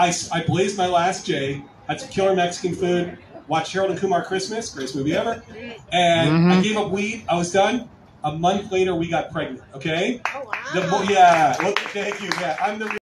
I blazed my last J. That's killer Mexican food. Watched Harold and Kumar Christmas, greatest movie ever. And I gave up weed. I was done. A month later, we got pregnant. Okay. Oh wow. Yeah. Well, thank you. Yeah. I'm the.